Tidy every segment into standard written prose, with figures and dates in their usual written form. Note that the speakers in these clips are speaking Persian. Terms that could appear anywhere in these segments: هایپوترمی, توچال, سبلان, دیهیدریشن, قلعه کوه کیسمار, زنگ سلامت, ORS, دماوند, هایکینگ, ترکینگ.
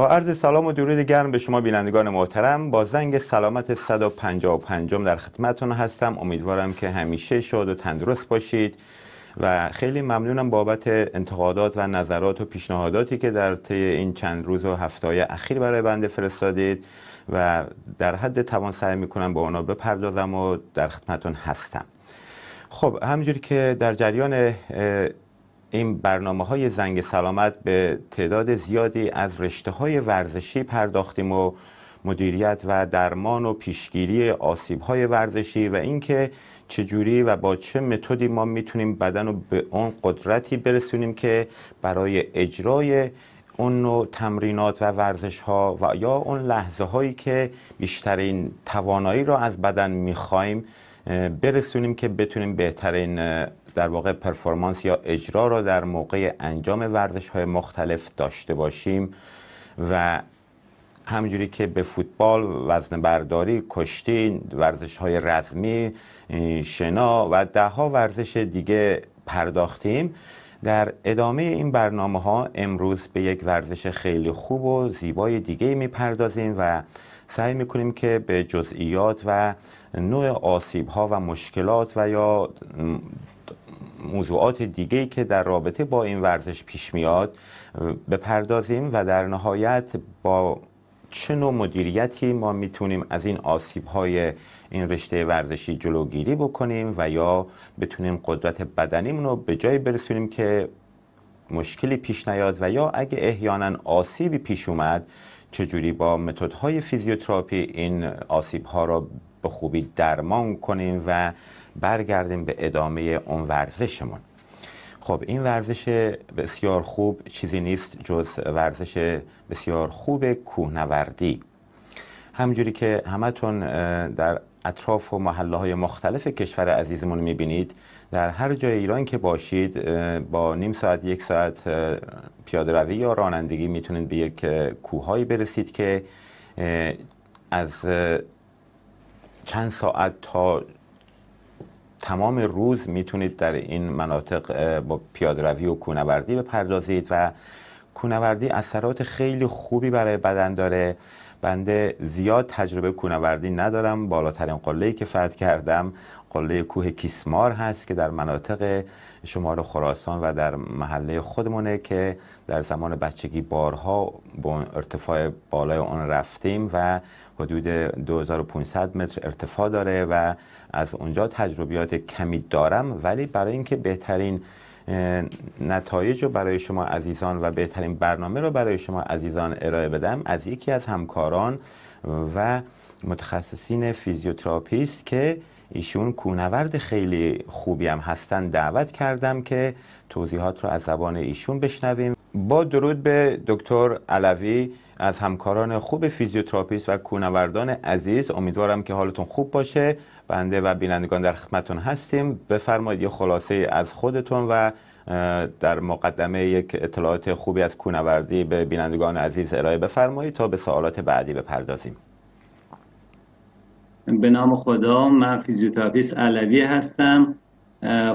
با عرض سلام و درود گرم به شما بینندگان محترم، با زنگ سلامت 155 در خدمتتون هستم. امیدوارم که همیشه شاد و تندرست باشید و خیلی ممنونم بابت انتقادات و نظرات و پیشنهاداتی که در طی این چند روز و هفته‌های اخیر برای بنده فرستادید و در حد توان سعی میکنم با اونا بپردازم و در خدمتتون هستم. خب همونجوری که در جریان این برنامه‌های زنگ سلامت به تعداد زیادی از رشته‌های ورزشی پرداختیم و مدیریت و درمان و پیشگیری آسیب‌های ورزشی و اینکه چجوری و با چه متدی ما میتونیم بدن رو به اون قدرتی برسونیم که برای اجرای اون نوع تمرینات و ورزش‌ها و یا اون لحظه‌هایی که بیشترین توانایی رو از بدن می‌خوایم برسونیم که بتونیم بهترین در واقع پرفورمنس یا اجرا را در موقع انجام ورزش‌های مختلف داشته باشیم. و همونجوری که به فوتبال، وزنه‌برداری، کشتی، ورزش‌های رزمی، شنا و ده‌ها ورزش دیگه پرداختیم، در ادامه این برنامه‌ها امروز به یک ورزش خیلی خوب و زیبای دیگه می‌پردازیم و سعی می‌کنیم که به جزئیات و نوع آسیب‌ها و مشکلات و یا موضوعات دیگه‌ای که در رابطه با این ورزش پیش میاد بپردازیم و در نهایت با چه نوع مدیریتی ما میتونیم از این آسیب‌های این رشته ورزشی جلوگیری بکنیم و یا بتونیم قدرت بدنیمون رو به جایی برسونیم که مشکلی پیش نیاد و یا اگه احیانا آسیبی پیش اومد چجوری با متدهای فیزیوتراپی این آسیب‌ها را به خوبی درمان کنیم و برگردیم به ادامه اون ورزشمون. خب این ورزش بسیار خوب چیزی نیست جز ورزش بسیار خوب کوهنوردی. همجوری که همتون در اطراف و محله‌های مختلف کشور عزیزمون می‌بینید، در هر جای ایران که باشید با نیم ساعت یک ساعت پیاده روی یا رانندگی میتونید به یک کوههایی برسید که از چند ساعت تا تمام روز میتونید در این مناطق با پیاده روی و کوهنوردی بپردازید و کوهنوردی اثرات خیلی خوبی برای بدن داره. بنده زیاد تجربه کوهنوردی ندارم، بالاترین قله‌ای که فتح کردم قلعه کوه کیسمار هست که در مناطق شمال خراسان و در محله خودمونه که در زمان بچگی بارها با ارتفاع بالای اون رفتیم و حدود 2500 متر ارتفاع داره و از اونجا تجربیات کمی دارم، ولی برای اینکه بهترین نتایج رو برای شما عزیزان و بهترین برنامه رو برای شما عزیزان ارائه بدم از یکی از همکاران و متخصصین فیزیوتراپیست که ایشون کوهنورد خیلی خوبی هم هستن دعوت کردم که توضیحات رو از زبان ایشون بشنویم. با درود به دکتر علوی از همکاران خوب فیزیوتراپیست و کوهنوردان عزیز، امیدوارم که حالتون خوب باشه. بنده و بینندگان در خدمتتون هستیم. بفرمایید یه خلاصه از خودتون و در مقدمه یک اطلاعات خوبی از کوهنوردی به بینندگان عزیز ارائه بفرمایید تا به سوالات بعدی بپردازیم. به نام خدا، من فیزیوتراپیست علوی هستم،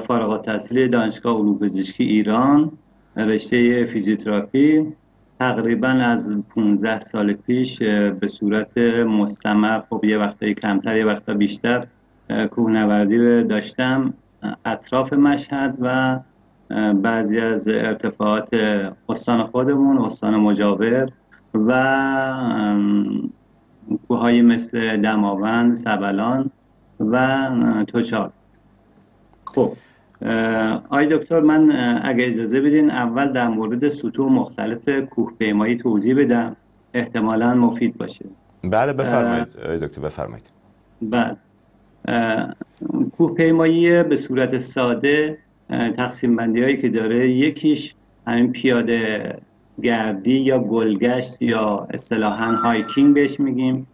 فارغ التحصیل دانشگاه علوم پزشکی ایران، رشته فیزیوتراپی. تقریبا از 15 سال پیش به صورت مستمر، خب یه وقتایی کمتر یه وقتا بیشتر، کوهنوردی رو داشتم اطراف مشهد و بعضی از ارتفاعات استان خودمون، استان مجاور و کوه‌های مثل دماوند، سبلان و توچال. خب آی دکتر، من اگه اجازه بدین اول در مورد سطوح مختلف کوهپیمایی توضیح بدم، احتمالاً مفید باشه. بله بفرمایید آی دکتر، بفرمایید. بله، کوهپیمایی به صورت ساده تقسیم بندی هایی که داره، یکیش همین پیاده گردی یا گلگشت یا اصطلاحاً هایکینگ بهش میگیم،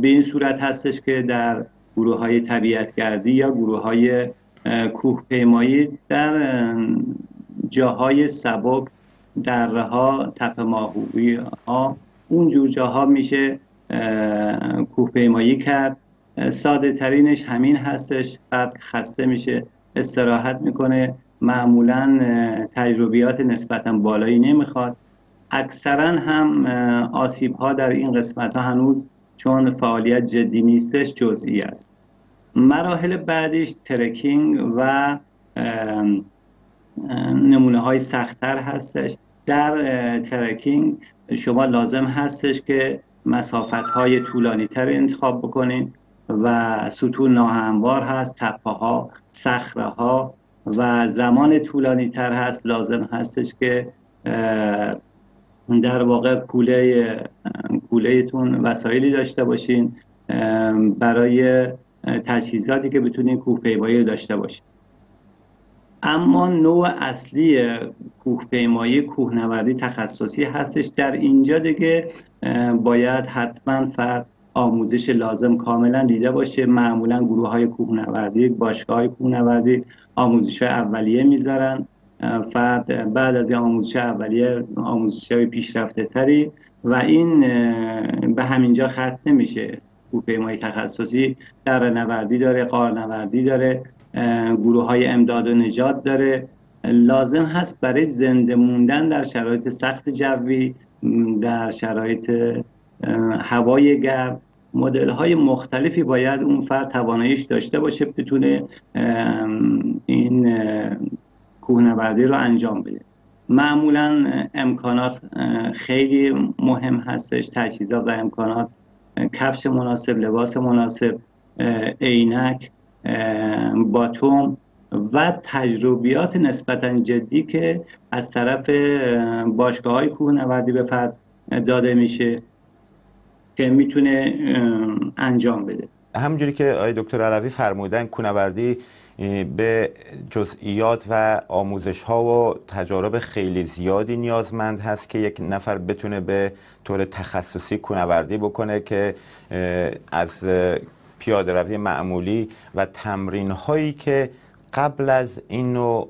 به این صورت هستش که در گروه های طبیعت گردی یا گروه های کوه پیمایی در جاهای سبک، دره ها، تپه ماهوی ها، اونجور جاها میشه کوه پیمایی کرد. ساده ترینش همین هستش، فرد خسته میشه استراحت میکنه، معمولا تجربیات نسبتا بالایی نمیخواد اکثرا هم آسیب ها در این قسمت ها هنوز چون فعالیت جدی نیستش جزئی است. مراحل بعدش ترکینگ و نمونه های سخت‌تر هستش. در ترکینگ شما لازم هستش که مسافت های طولانی تر انتخاب بکنین و ستون ناهموار هست، تپه ها، صخره ها و زمان طولانی تر هست. لازم هستش که در واقع کولهتون وسایلی داشته باشین برای تجهیزاتی که بتونین کوهپیمایی داشته باشین. اما نوع اصلی کوهپیمایی کوهنوردی تخصصی هستش. در اینجا دیگه باید حتما فرد آموزش لازم کاملا دیده باشه. معمولا گروه های کوهنوردی، باشگاه های کوهنوردی آموزش اولیه میذارن. فرد بعد از این آموزش اولیه آموزش های پیشرفته تری و این به همینجا ختم نمیشه. کوهپیمایی تخصصی دره‌نوردی داره، غارنوردی داره، گروه های امداد و نجات داره. لازم هست برای زنده موندن در شرایط سخت جوی، در شرایط هوای گرم، مدل های مختلفی باید اون فرد تواناییش داشته باشه بتونه این کوهنوردی رو انجام بده. معمولا امکانات خیلی مهم هستش، تجهیزات و امکانات، کفش مناسب، لباس مناسب، عینک، باتوم و تجربیات نسبتا جدی که از طرف باشگاه‌های کوهنوردی به فرد داده میشه که میتونه انجام بده. همونجوری که آقای دکتر علوی فرمودن، کوهنوردی به جزئیات و آموزش ها و تجارب خیلی زیادی نیازمند هست که یک نفر بتونه به طور تخصصی کوهنوردی بکنه که از پیاده روی معمولی و تمرین هایی که قبل از این نوع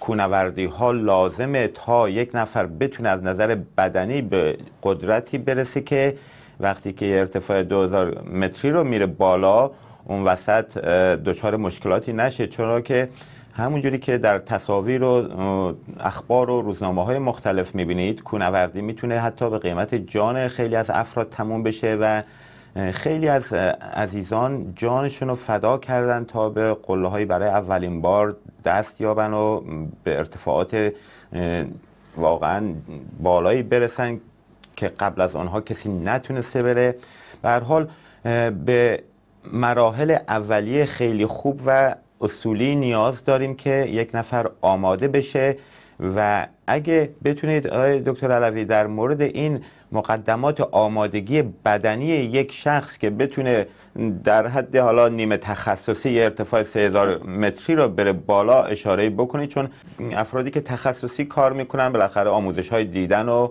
کوهنوردی ها لازمه تا یک نفر بتونه از نظر بدنی به قدرتی برسه که وقتی که ارتفاع 2000 متری رو میره بالا اون وسط دچار مشکلاتی نشه. چرا که همونجوری که در تصاویر و اخبار و روزنامه های مختلف میبینید، کوهنوردی میتونه حتی به قیمت جان خیلی از افراد تموم بشه و خیلی از عزیزان جانشون رو فدا کردن تا به قله هایی برای اولین بار دست یابن و به ارتفاعات واقعا بالایی برسن که قبل از آنها کسی نتونسته بره. به هر حال به مراحل اولیه خیلی خوب و اصولی نیاز داریم که یک نفر آماده بشه و اگه بتونید آقای دکتر علوی در مورد این مقدمات آمادگی بدنی یک شخص که بتونه در حد حالا نیمه تخصصی ارتفاع 3000 متری رو بره بالا اشاره بکنید، چون افرادی که تخصصی کار میکنن بالاخره آموزش های دیدن و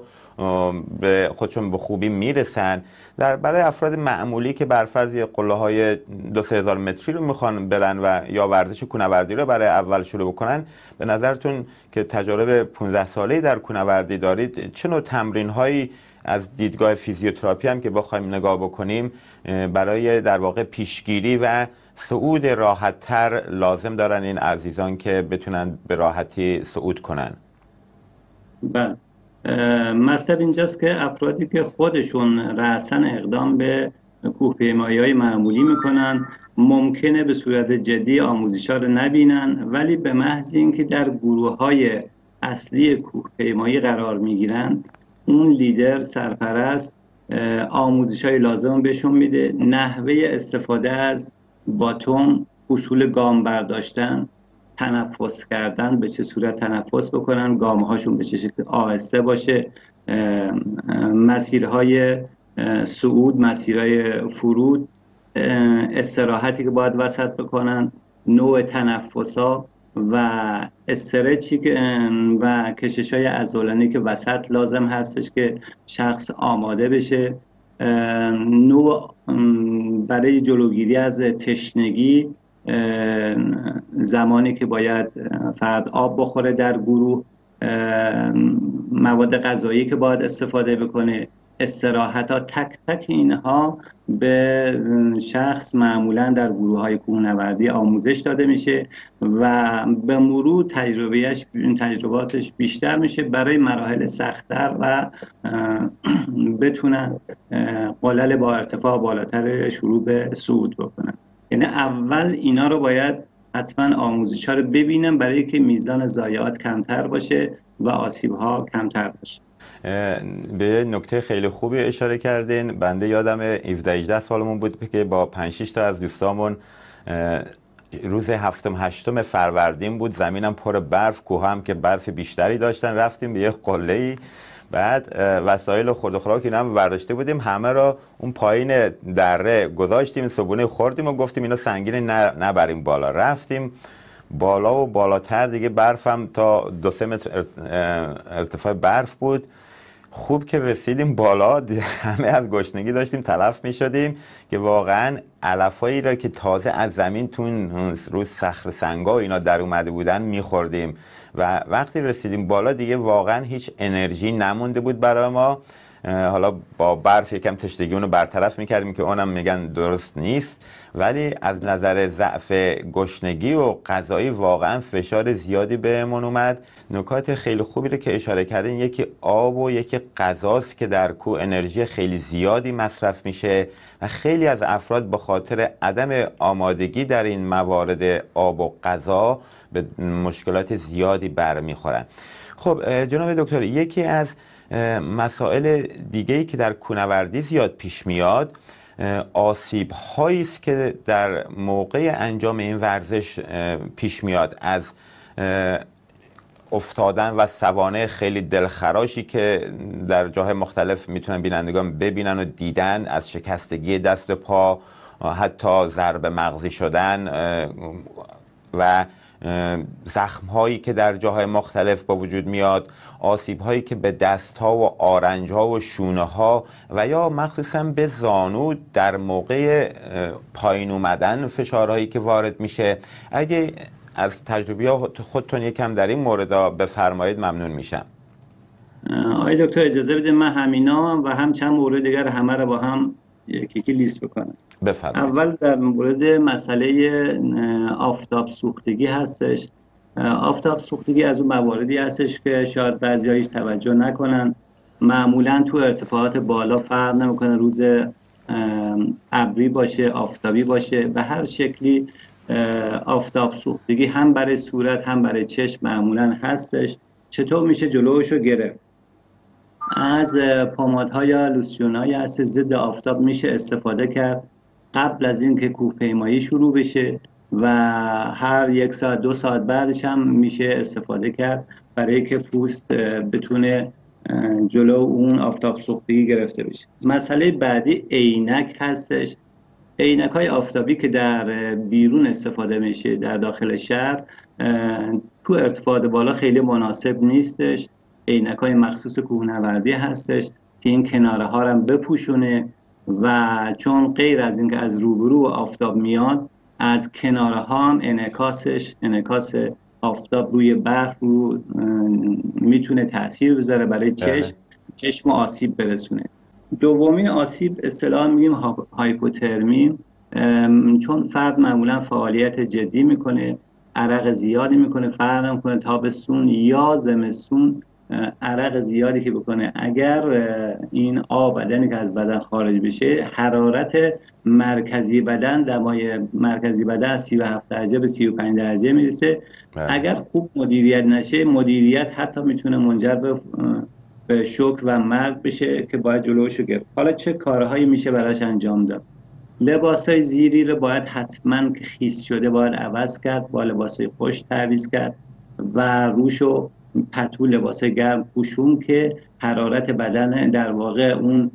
به خودشون به خوبی میرسن. برای افراد معمولی که برفرض قله های 2000 متری رو میخوان برن و یا ورزش کوهنوردی رو برای اول شروع بکنن، به نظرتون که تجارب 15 ساله‌ای در کوهنوردی دارید چه نوع تمرین هایی از دیدگاه فیزیوتراپی هم که بخوایم نگاه بکنیم برای در واقع پیشگیری و صعود راحت‌تر لازم دارن این عزیزان که بتونن به راحتی صعود کنن؟ بله، مطلب اینجاست که افرادی که خودشون رأساً اقدام به کوهپیمایی‌های معمولی میکنن ممکنه به صورت جدی آموزش‌ها رو نبینن، ولی به محض اینکه در گروه‌های اصلی کوهپیمایی قرار میگیرن اون لیدر، سرپرست، آموزش‌های لازم بهشون میده. نحوه استفاده از باتوم، اصول گام برداشتن، تنفس کردن، به چه صورت تنفس بکنن، گامهاشون به چه شکل آهسته باشه، مسیرهای صعود، مسیرهای فرود، استراحتی که باید وسط بکنن، نوع تنفس‌ها و استرچی و کشش‌های عضلانی که وسط لازم هستش که شخص آماده بشه، نوع برای جلوگیری از تشنگی زمانی که باید فرد آب بخوره در گروه، مواد غذایی که باید استفاده بکنه، استراحت‌ها تک تک اینها به شخص معمولا در گروه‌های کوهنوردی آموزش داده میشه و به مرور تجرباتش بیشتر میشه برای مراحل سخت‌تر و بتونن قلل با ارتفاع بالاتر شروع به صعود بکنن. یعنی اول اینا رو باید حتما آموزش‌ها رو ببینن برای که میزان ضایعات کمتر باشه و آسیب‌ها کمتر باشه. به نکته خیلی خوبی اشاره کردین. بنده یادم 17-18 سالمون بود که با 5-6 تا از دوستامون روز 7-8 فروردین بود، زمینم پر برف، کوه هم که برف بیشتری داشتن، رفتیم به یه قلعه‌ای، بعد وسایل خورد و خوراک اینا هم برداشته بودیم، همه را اون پایین دره گذاشتیم، صبونه خوردیم و گفتیم اینا سنگین نبریم بالا. رفتیم بالا و بالاتر دیگه برفم تا 2-3 متر ارتفاع برف بود. خوب که رسیدیم بالا همه از گشنگی داشتیم تلف می شدیم که واقعا علفایی را که تازه از زمین تون روز صخره سنگا اینا در اومده بودن می خوردیم و وقتی رسیدیم بالا دیگه واقعا هیچ انرژی نمونده بود برای ما. حالا با برف یکم تشنگی اونو برطرف میکردیم که اونم میگن درست نیست، ولی از نظر ضعف گشنگی و غذایی واقعا فشار زیادی بهمون اومد. نکات خیلی خوبی رو که اشاره کردین، یکی آب و یکی غذاست که در کوه انرژی خیلی زیادی مصرف میشه و خیلی از افراد به خاطر عدم آمادگی در این موارد آب و غذا به مشکلات زیادی برمیخورن. خب جناب دکتر، یکی از مسائل دیگه‌ای که در کوهنوردی زیاد پیش میاد آسیب‌هایی است که در موقع انجام این ورزش پیش میاد، از افتادن و سوانح خیلی دلخراشی که در جاهای مختلف میتونن بینندگان ببینن و دیدن، از شکستگی دست پا، حتی ضرب مغزی شدن و زخم هایی که در جاهای مختلف با وجود میاد، آسیب هایی که به دست ها و آرنج ها و شونه ها و یا مخصوصا به زانو در موقع پایین اومدن فشارهایی که وارد میشه. اگه از تجربیات خودتون یکم در این مورد بفرمایید ممنون میشم. آقای دکتر اجازه بدید من همینا و هم چند مورد دیگر همه رو با هم یکی لیست بکنم. بفرمایید. اول در مورد مسئله آفتاب سوختگی هستش. آفتاب سوختگی از اون مواردی هستش که شاید بعضی هایش توجه نکنن. معمولا تو ارتفاعات بالا فرق نمیکنه روز ابری باشه، آفتابی باشه، به هر شکلی آفتاب سوختگی هم برای صورت هم برای چشم معمولا هستش. چطور میشه جلوشو گرفت؟ از پمادها یا لوسیون‌های هست ضد آفتاب میشه استفاده کرد قبل از اینکه کوهپیمایی شروع بشه و هر 1-2 ساعت بعدش هم میشه استفاده کرد برای که پوست بتونه جلو اون آفتاب سوختگی گرفته بشه. مسئله بعدی عینک هستش. عینک‌های آفتابی که در بیرون استفاده میشه در داخل شهر تو ارتفاعات بالا خیلی مناسب نیستش. عینک‌های مخصوص کوهنوردی هستش که این کناره ها رو بپوشونه و چون غیر از اینکه از روبرو آفتاب میاد، از کناره ها هم انعکاس آفتاب روی برف رو میتونه تاثیر بذاره برای چشم آسیب برسونه. دومین آسیب اصطلاحاً میگیم هایپوترمی، چون فرد معمولا فعالیت جدی میکنه، عرق زیادی میکنه، فرق نمیکنه تابستون یا زمستون عرق زیادی که بکنه، اگر این آب بدنی که از بدن خارج بشه، حرارت مرکزی بدن، دمای مرکزی بدن از 37 درجه به 35 درجه میرسه. اگر خوب مدیریت نشه، مدیریت حتی میتونه منجر به شوک و مرگ بشه که باید جلوشو گرفت. حالا چه کارهایی میشه براش انجام داد؟ لباسای زیری رو باید حتما که خیس شده باید عوض کرد، با لباسای خوش تعویض کرد و روشو پتو لباس گرم پوشون که حرارت بدن در واقع اون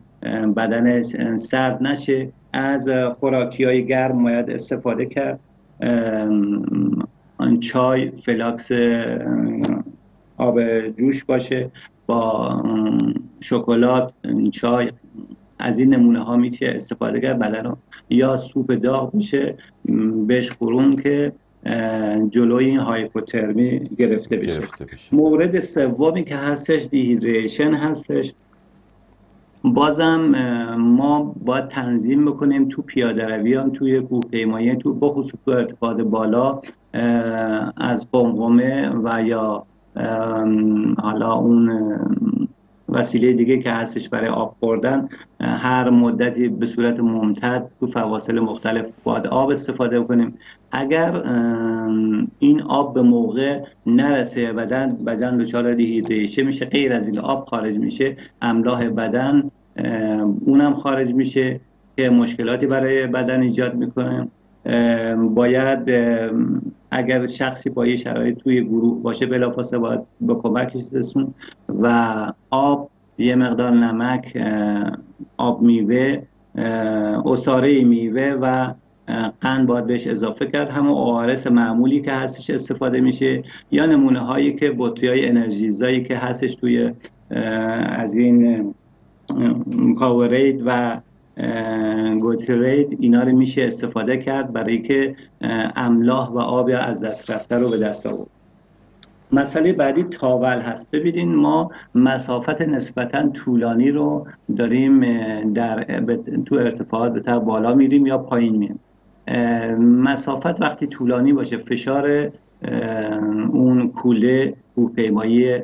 بدن سرد نشه. از خوراکی‌های گرم باید استفاده کرد، آن چای، فلاکس آب جوش باشه با شکلات، چای، از این نمونه ها میشه استفاده کرد بدن رو. یا سوپ داغ میشه بهش خورون که جلوی این هایپوترمی گرفته بشه. مورد سومی که هستش دیهیدریشن هستش. بازم ما باید تنظیم بکنیم تو پیاده رویان، توی کوهپیمایی، تو بخصوص تو ارتفاعات بالا از قمقمه و یا حالا اون وسیله دیگه که هستش برای آب خوردن، هر مدتی به صورت ممتد تو فواصل مختلف باید آب استفاده کنیم. اگر این آب به موقع نرسه، بدن دچار دیهیدریشن میشه، غیر از این آب خارج میشه، املاح بدن اونم خارج میشه که مشکلاتی برای بدن ایجاد میکنه. باید اگر شخصی با یه شرایط توی گروه باشه بلافاصله باید به کمکش رسون و آب، یه مقدار نمک، آب میوه، عصاره میوه و قند باید بهش اضافه کرد. همون ORS معمولی که هستش استفاده میشه، یا نمونه هایی که بطری‌های انرژیزایی که هستش توی از این کاورید و گوترید، اینا رو میشه استفاده کرد برای که املاح و آب از دست رفته رو به دست آورد. مسئله بعدی تاول هست. ببینید ما مسافت نسبتا طولانی رو داریم تو ارتفاعات به طرف بالا میریم یا پایین میریم. مسافت وقتی طولانی باشه، فشار اون کوله کوهپیمایی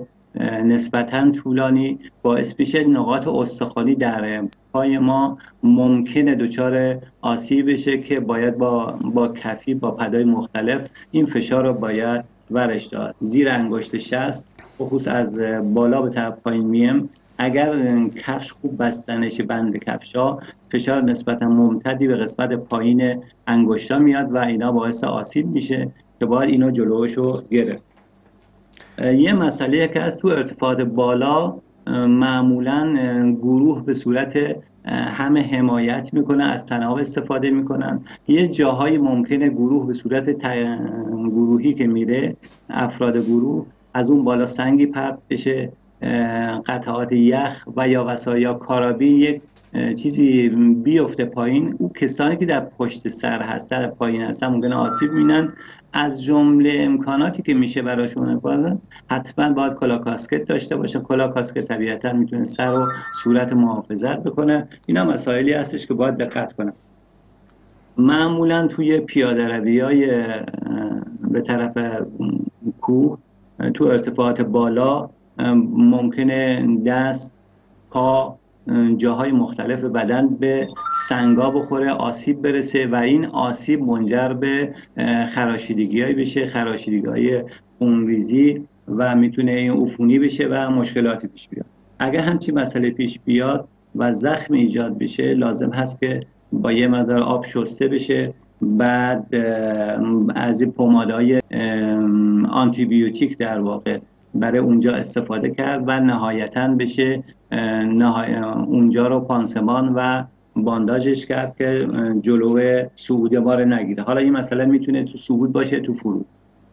نسبتا طولانی باعث میشه نقاط استخوانی در پای ما ممکنه دچار آسیب بشه که باید با کفی، با پدهای مختلف این فشار رو باید ورش داد. زیر انگشت شست، خصوص از بالا به طرف پایین میم، اگر کفش خوب بسته نشه، بند کفشا، فشار نسبتا ممتدی به قسمت پایین انگشتا میاد و اینا باعث آسیب میشه که باید اینو جلوشو گرفت. یه مسئله که از تو ارتفاعات بالا معمولا گروه به صورت همه حمایت میکنه، از تناب استفاده میکنن. یه جاهایی ممکنه گروه به صورت گروهی که میره، افراد گروه از اون بالا سنگی پرت بشه، قطعات یخ و یا وسایل کارابین یک چیزی بیفته پایین. اون کسانی که در پشت سر هستن، در پایین هستن، ممکنه آسیب بینن. از جمله امکاناتی که میشه براشون بازن، حتما باید کلاکاسکت داشته باشه. کلاکاسکت طبیعتا میتونه سر و صورت محافظت بکنه. اینا مسائلی هستش که باید دقت کنه. معمولا توی پیاده رویای به طرف کوه تو ارتفاعات بالا ممکنه دست، پا، جاهای مختلف بدن به سنگا بخوره، آسیب برسه و این آسیب منجر به خراشیدگی‌های بشه، خراشیدگی‌های خونریزی و میتونه این عفونی بشه و مشکلاتی پیش بیاد. اگر همچین مسئله پیش بیاد و زخم ایجاد بشه، لازم هست که با یه مقدار آب شسته بشه. بعد از این پمادهای آنتیبیوتیک در واقع برای اونجا استفاده کرد و نهایتاً بشه اونجا رو پانسمان و بانداجش کرد که جلوه صعود ما رو نگیره. حالا این مسئله میتونه تو صعود باشه، تو فرود.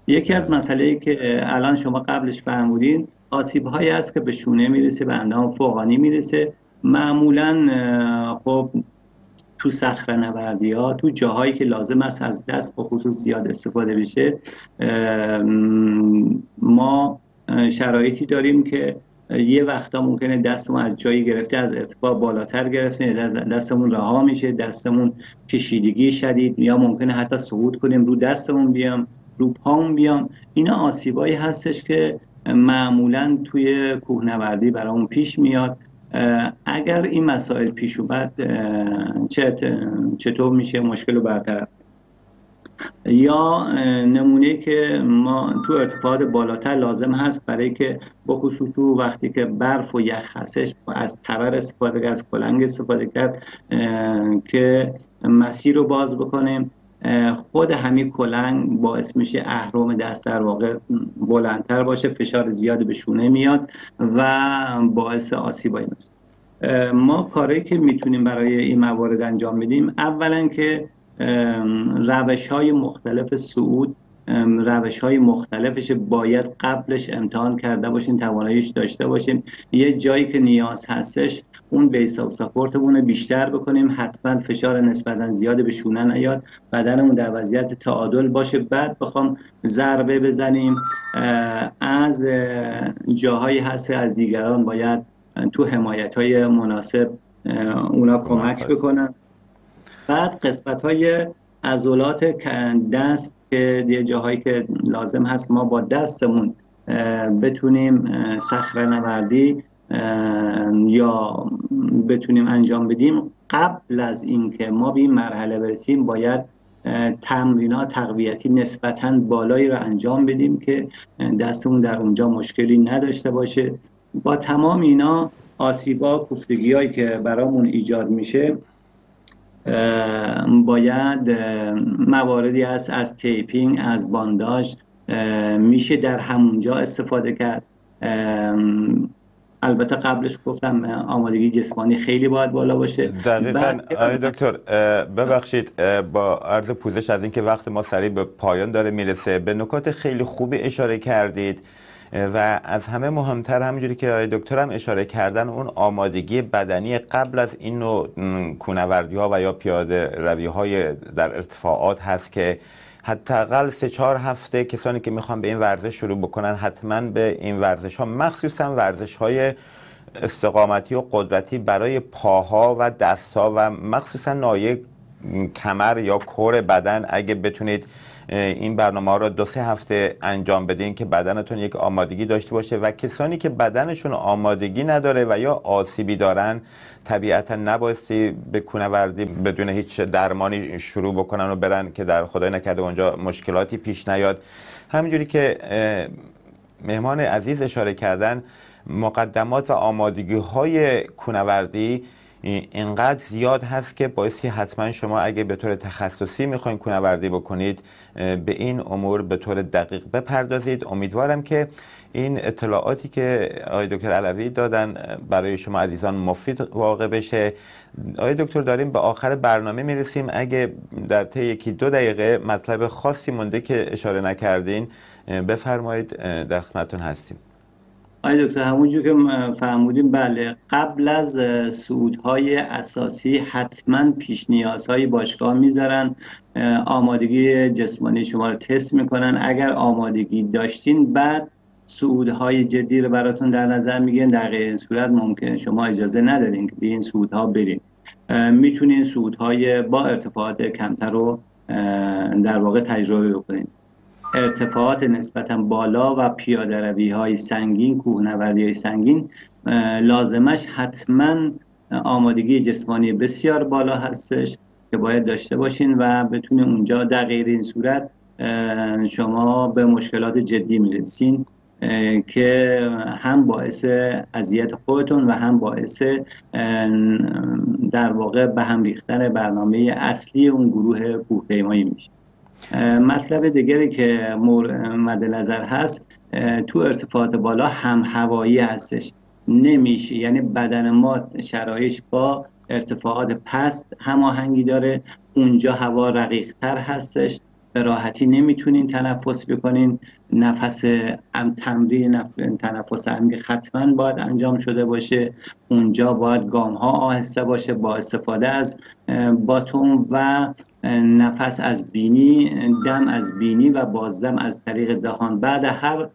یکی از مسئله‌ای که الان شما قبلش فهمودین، آسیب‌هایی هست که به شونه میرسه، به اندام فوقانی میرسه. معمولاً خب تو صخره‌نوردی‌ها، تو جاهایی که لازم است از دست به خصوص زیاد استفاده بشه، ما شرایطی داریم که یه وقتا ممکنه دستمون از جایی گرفته، از ارتفاع بالاتر گرفته، دستمون رها میشه، دستمون کشیدگی شدید، یا ممکنه حتی سقوط کنیم، رو دستمون بیام، رو پامون بیام. اینا آسیبایی هستش که معمولا توی کوهنوردی برامون پیش میاد. اگر این مسائل پیش اومد چطور میشه مشکل رو برطرف؟ یا نمونه که ما تو ارتفاعات بالاتر لازم هست برای که بخصوص تو وقتی که برف و یخ هستش، از تبر استفاده کرد، از کلنگ استفاده کرد که مسیر رو باز بکنیم. خود همین کلنگ باعث میشه اهرم دست در واقع بلندتر باشه، فشار زیاد به شونه میاد و باعث آسیبایی میشه. ما کاری که میتونیم برای این موارد انجام بدیم، اولا که روش‌های مختلف صعود، روش‌های مختلفش باید قبلش امتحان کرده باشیم، تواناییش داشته باشیم. یه جایی که نیاز هستش اون بیس آف ساپورتمون رو بیشتر بکنیم، حتما فشار نسبتا زیاد به شونه نیاد، بدنمون در وضعیت تعادل باشه. بعد بخوام ضربه بزنیم، از جاهایی هست از دیگران باید تو حمایت‌های مناسب اونا کمک بکنن. بعد قسمت‌های عضلات دست که یه جاهایی که لازم هست ما با دستمون بتونیم صخره‌نوردی یا بتونیم انجام بدیم، قبل از اینکه ما به این مرحله برسیم باید تمرینات تقویتی نسبتاً بالایی رو انجام بدیم که دستمون در اونجا مشکلی نداشته باشه. با تمام اینا آسیبا، کوفتگی‌هایی که برامون ایجاد میشه، باید مواردی هست از تیپینگ، از بانداج میشه در همونجا استفاده کرد. البته قبلش گفتم آمادگی جسمانی خیلی باید بالا باشه. دقیقاً آقای دکتر ببخشید با عرض پوزش از اینکه وقت ما سریع به پایان داره میرسه، به نکات خیلی خوبی اشاره کردید و از همه مهمتر همینجوری که آقای دکتر هم اشاره کردن اون آمادگی بدنی قبل از این نوع کوهنوردی ها و یا پیاده روی های در ارتفاعات هست که حداقل 3-4 هفته کسانی که میخوان به این ورزش شروع بکنن حتما به این ورزش ها، مخصوصا ورزش های استقامتی و قدرتی برای پاها و دست ها و مخصوصا نایه کمر یا کور بدن، اگه بتونید این برنامه را 2-3 هفته انجام بدین که بدنتون یک آمادگی داشته باشه. و کسانی که بدنشون آمادگی نداره و یا آسیبی دارن طبیعتا نبایستی به کوهنوردی بدون هیچ درمانی شروع بکنن و برن که در خدای نکرده اونجا مشکلاتی پیش نیاد. همینجوری که مهمان عزیز اشاره کردن، مقدمات و آمادگی های کوهنوردی اینقدر زیاد هست که باعثی حتما شما اگه به طور تخصصی میخواین کوهنوردی بکنید به این امور به طور دقیق بپردازید. امیدوارم که این اطلاعاتی که آقای دکتر علوی دادن برای شما عزیزان مفید واقع بشه. آقای دکتر داریم به آخر برنامه میرسیم، اگه در طی 1-2 دقیقه مطلب خاصی مونده که اشاره نکردین بفرمایید، در خدمتتون هستیم. آقای دکتر همونجور که فرمودیم بله، قبل از صعودهای اساسی حتما پیش نیازهای باشگاه میذارن، آمادگی جسمانی شما رو تست میکنن، اگر آمادگی داشتین بعد صعودهای جدی رو براتون در نظر میگیرن، در غیر صورت ممکنه شما اجازه ندارین که به این صعودها برین. میتونین صعودهای با ارتفاعات کمتر رو در واقع تجربه بکنین. ارتفاعات نسبتاً بالا و پیاده‌روی‌های سنگین، کوهنوردی‌های سنگین لازمش حتماً آمادگی جسمانی بسیار بالا هستش که باید داشته باشین و بتونین اونجا، در غیر این صورت شما به مشکلات جدی میرسین که هم باعث اذیت خودتون و هم باعث در واقع به هم ریختن برنامه اصلی اون گروه کوهپیمایی میشه. مطلب دیگری که مد نظر هست تو ارتفاعات بالا هم هوایی هستش، نمیشه، یعنی بدن ما شرایطش با ارتفاعات پست هماهنگی داره، اونجا هوا رقیق‌تر هستش، به راحتی نمیتونین تنفس بکنین، نفس تمرین تنفس عمیق حتما باید انجام شده باشه، اونجا باید گام ها آهسته باشه با استفاده از باتوم و نفس از بینی، دم از بینی و بازدم از طریق دهان. بعد هر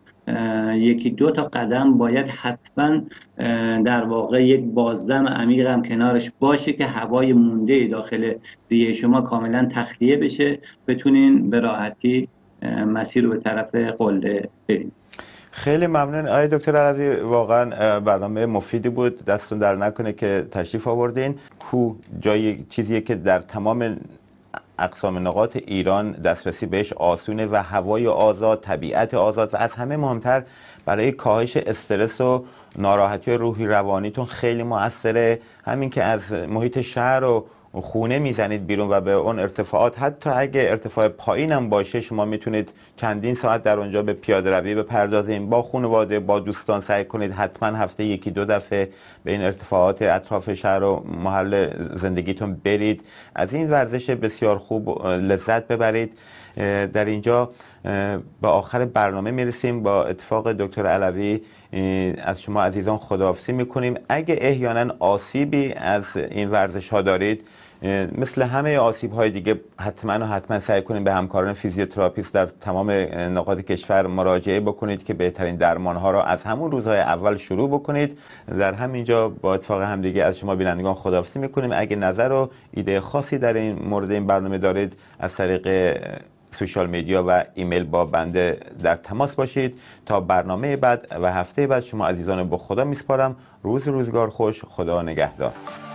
1-2 تا قدم باید حتما در واقع یک بازدم عمیق هم کنارش باشه که هوای مونده داخل ریه شما کاملا تخلیه بشه، بتونین به راحتی مسیر رو به طرف قله برید. خیلی ممنون آقای دکتر علوی، واقعا برنامه مفیدی بود، دستون در نکنه که تشریف آوردین. کوه جایی چیزیه که در تمام اقسام نقاط ایران دسترسی بهش آسونه و هوای آزاد، طبیعت آزاد و از همه مهمتر برای کاهش استرس و ناراحتی روحی روانیتون خیلی موثره. همین که از محیط شهر و خونه میزنید بیرون و به اون ارتفاعات، حتی اگه ارتفاع پایین هم باشه، شما میتونید چندین ساعت در اونجا به پیاده روی بپردازید، با خانواده، با دوستان سعی کنید حتما هفته 1-2 دفعه به این ارتفاعات اطراف شهر و محل زندگیتون برید، از این ورزش بسیار خوب لذت ببرید. در اینجا به آخر برنامه میرسیم. با اتفاق دکتر علوی از شما عزیزان خداحافظی میکنیم. اگه احیانا آسیبی از این ورزش ها دارید، مثل همه آسیب های دیگه، حتما سعی کنید به همکاران فیزیوتراپیست در تمام نقاط کشور مراجعه بکنید که بهترین درمان ها را از همون روزهای اول شروع بکنید. در همینجا با اتفاق همدیگه از شما بینندگان خداحافظی میکنیم. اگه نظر و ایده خاصی در این مورد این برنامه دارید، از طریق سوشال میدیا و ایمیل با بنده در تماس باشید. تا برنامه بعد و هفته بعد شما عزیزان به خدا میسپارم. روزگار خوش، خدا نگهدار.